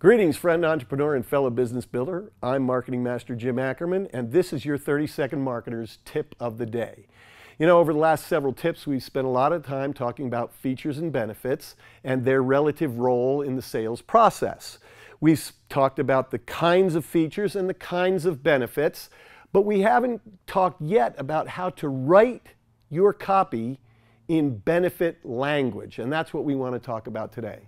Greetings, friend, entrepreneur, and fellow business builder. I'm Marketing Master Jim Ackerman, and this is your 30 Second Marketers Tip of the Day. You know, over the last several tips, we've spent a lot of time talking about features and benefits and their relative role in the sales process. We've talked about the kinds of features and the kinds of benefits, but we haven't talked yet about how to write your copy in benefit language, and that's what we want to talk about today.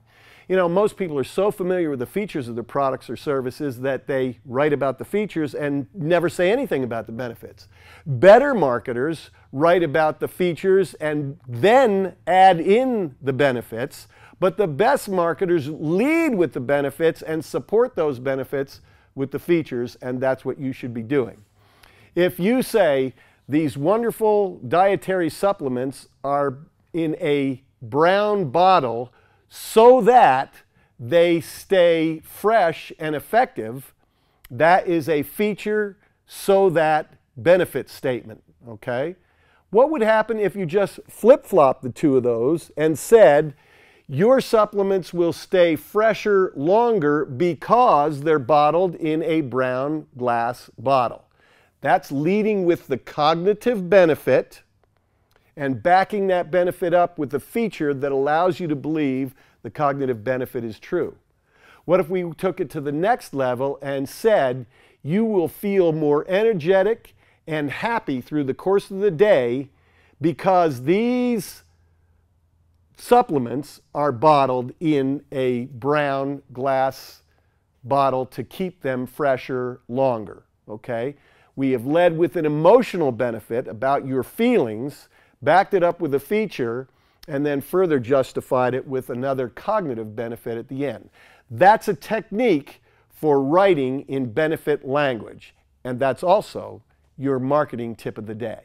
You know, most people are so familiar with the features of their products or services that they write about the features and never say anything about the benefits. Better marketers write about the features and then add in the benefits, but the best marketers lead with the benefits and support those benefits with the features, and that's what you should be doing. If you say, these wonderful dietary supplements are in a brown bottle so that they stay fresh and effective, that is a feature so that benefit statement, okay? What would happen if you just flip-flopped the two of those and said, your supplements will stay fresher longer because they're bottled in a brown glass bottle? That's leading with the cognitive benefit and backing that benefit up with the feature that allows you to believe the cognitive benefit is true. What if we took it to the next level and said, you will feel more energetic and happy through the course of the day because these supplements are bottled in a brown glass bottle to keep them fresher longer, okay? We have led with an emotional benefit about your feelings, backed it up with a feature, and then further justified it with another cognitive benefit at the end. That's a technique for writing in benefit language, and that's also your marketing tip of the day.